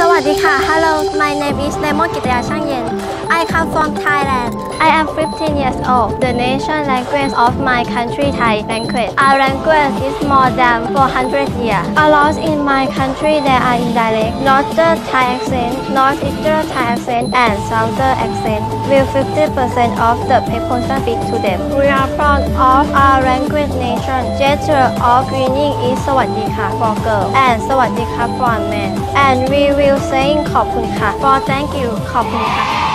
Sawaddika. Hello, my name is Nemo Kitaya Changyen. I come from Thailand. I am 15 years old. The national language of my country, Thai language. Our language is more than 400 years. A lot in my country there are indirect, northern Thai accent, northeastern Thai accent, and southern accent. With 50% of the people speak to them. We are proud of our language nation. Gesture of greeting is Sawaddika for girls and Sawaddika for men. And we will sing Kopunika for thank you, Kopunika.